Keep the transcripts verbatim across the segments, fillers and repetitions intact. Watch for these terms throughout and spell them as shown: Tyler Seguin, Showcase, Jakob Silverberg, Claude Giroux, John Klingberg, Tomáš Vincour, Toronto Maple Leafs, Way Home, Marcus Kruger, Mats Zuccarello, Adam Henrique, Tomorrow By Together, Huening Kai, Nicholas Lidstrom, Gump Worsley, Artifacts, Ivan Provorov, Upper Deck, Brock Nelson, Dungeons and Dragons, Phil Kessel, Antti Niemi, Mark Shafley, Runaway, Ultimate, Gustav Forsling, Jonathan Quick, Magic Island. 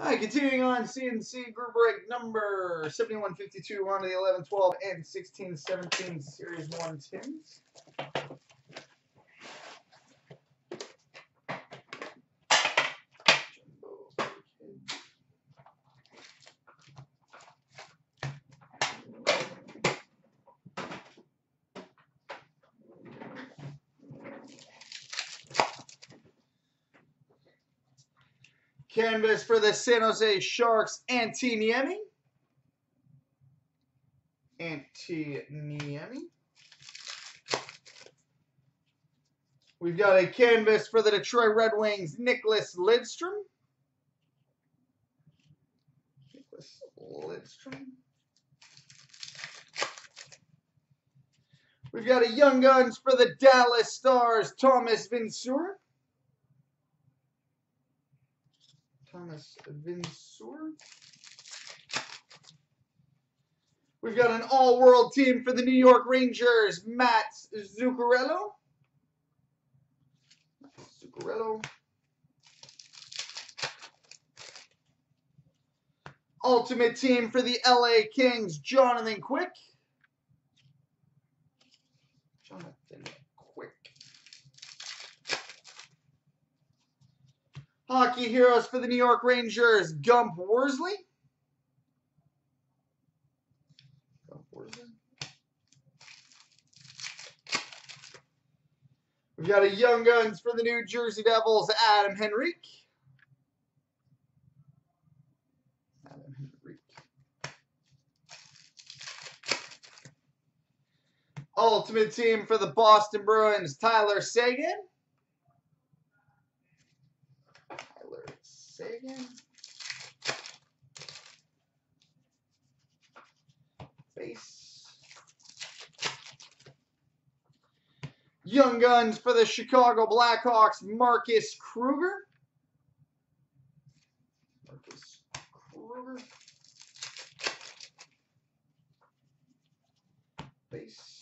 All right, continuing on, C N C group break number seventy-one fifty-two, on the eleven, twelve, and sixteen, seventeen Series one tins. Canvas for the San Jose Sharks, Antti Niemi. Antti Niemi. We've got a canvas for the Detroit Red Wings, Nicholas Lidstrom. Nicholas Lidstrom. We've got a Young Guns for the Dallas Stars, Tomáš Vincour. Tomáš Vincour. We've got an all-world team for the New York Rangers, Mats Zuccarello. Mats Zuccarello. Ultimate team for the L A Kings, Jonathan Quick. Jonathan Hockey Heroes for the New York Rangers, Gump Worsley. Gump Worsley. We've got a Young Guns for the New Jersey Devils, Adam Henrique. Adam Henrique. Ultimate team for the Boston Bruins, Tyler Seguin. Sagan. Base. Young Guns for the Chicago Blackhawks, Marcus Kruger. Marcus Kruger. Base.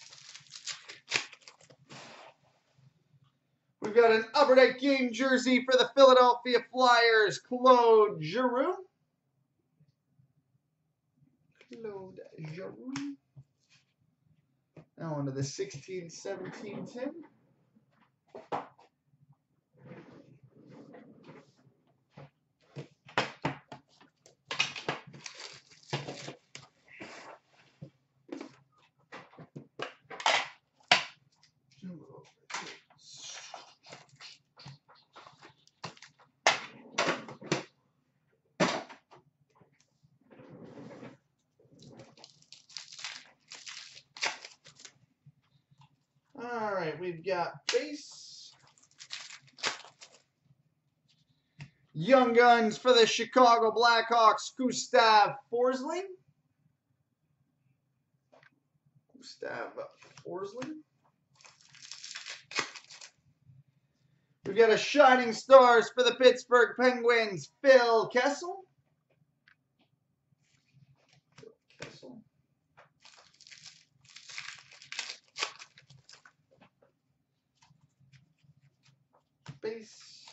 We've got an Upper Deck game jersey for the Philadelphia Flyers, Claude Giroux. Claude Giroux. Now onto the sixteen, seventeen, ten. All right, we've got base. Young Guns for the Chicago Blackhawks, Gustav Forsling. Gustav Forsling. We've got a Shining Stars for the Pittsburgh Penguins, Phil Kessel. Base.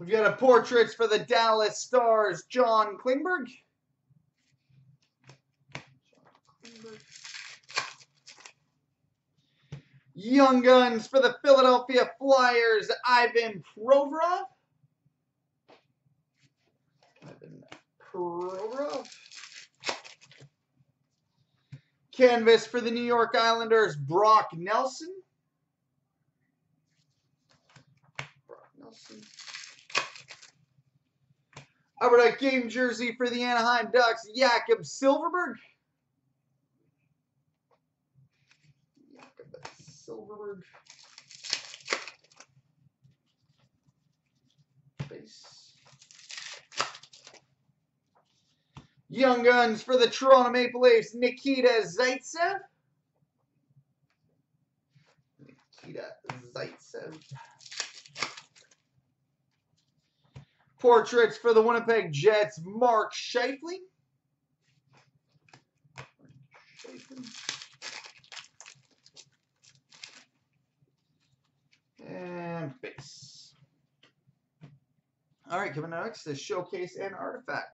We've got a Portraits for the Dallas Stars, John Klingberg. John Klingberg. Young Guns for the Philadelphia Flyers, Ivan Provorov. Ivan Provorov. Canvas for the New York Islanders, Brock Nelson. Upper Deck game jersey for the Anaheim Ducks, Jakob Silverberg. Jakob Silverberg. Base. Young Guns for the Toronto Maple Leafs, Nikita Zaitsev. Nikita Zaitsev. Portraits for the Winnipeg Jets, Mark Shafley. And base. All right, coming up next is Showcase and Artifact.